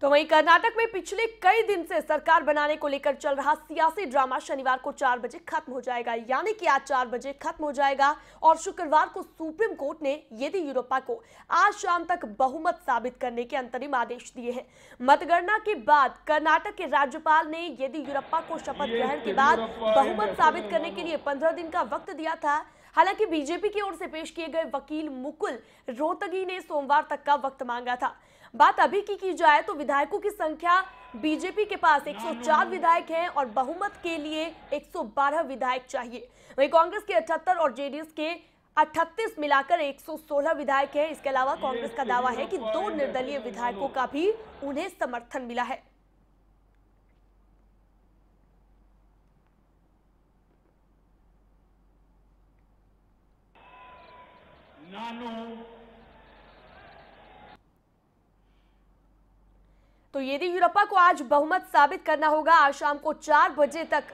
तो वहीं कर्नाटक में पिछले कई दिन से सरकार बनाने को लेकर चल रहा सियासी ड्रामा शनिवार को 4 बजे खत्म हो जाएगा, यानी कि आज 4 बजे खत्म हो जाएगा और शुक्रवार को सुप्रीम कोर्ट ने येदियुरप्पा को आज शाम तक बहुमत साबित करने के अंतरिम आदेश दिए हैं। मतगणना के बाद कर्नाटक के राज्यपाल ने येदियुरप्पा को शपथ ग्रहण के बाद बहुमत साबित करने के लिए 15 दिन का वक्त दिया था। हालांकि बीजेपी की ओर से पेश किए गए वकील मुकुल रोहतगी ने सोमवार तक का वक्त मांगा था। बात अभी की जाए तो विधायकों की संख्या बीजेपी के पास 104 विधायक हैं और बहुमत के लिए 112 विधायक चाहिए। वहीं कांग्रेस के 78 और जेडीएस के 38 मिलाकर 116 विधायक हैं। इसके अलावा कांग्रेस का दावा है कि 2 निर्दलीय विधायकों का भी उन्हें समर्थन मिला है। तो येदियुरप्पा को आज बहुमत साबित करना होगा। आज शाम को 4 बजे तक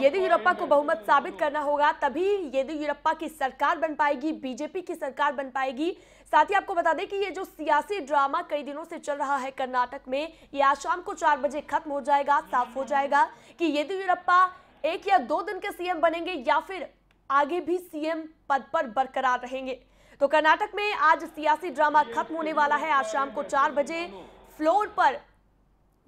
येदियुरप्पा को बहुमत साबित करना होगा, तभी येदियुरप्पा की सरकार बन पाएगी, बीजेपी की सरकार बन पाएगी। साथ ही आपको बता दें कि ये जो सियासी ड्रामा कई दिनों से चल रहा है कर्नाटक में, ये आज शाम को 4 बजे खत्म हो जाएगा। साफ हो जाएगा कि येदियुरप्पा 1 या 2 दिन के सीएम बनेंगे या फिर आगे भी सीएम पद पर बरकरार रहेंगे। तो कर्नाटक में आज सियासी ड्रामा खत्म होने वाला है। आज शाम को 4 बजे फ्लोर पर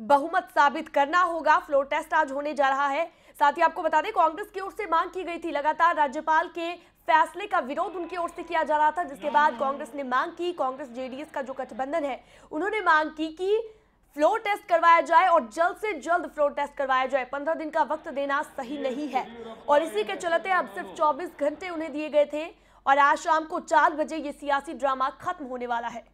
बहुमत साबित करना होगा। फ्लोर टेस्ट आज होने जा रहा है। साथ ही आपको बता दें कांग्रेस की ओर से मांग की गई थी, लगातार राज्यपाल के फैसले का विरोध उनकी ओर से किया जा रहा था, जिसके बाद कांग्रेस ने मांग की, कांग्रेस जेडीएस का जो गठबंधन है उन्होंने मांग की कि फ्लोर टेस्ट करवाया जाए और जल्द से जल्द फ्लोर टेस्ट करवाया जाए। 15 दिन का वक्त देना सही नहीं है और इसी के चलते अब सिर्फ 24 घंटे उन्हें दिए गए थे और आज शाम को 4 बजे ये सियासी ड्रामा खत्म होने वाला है।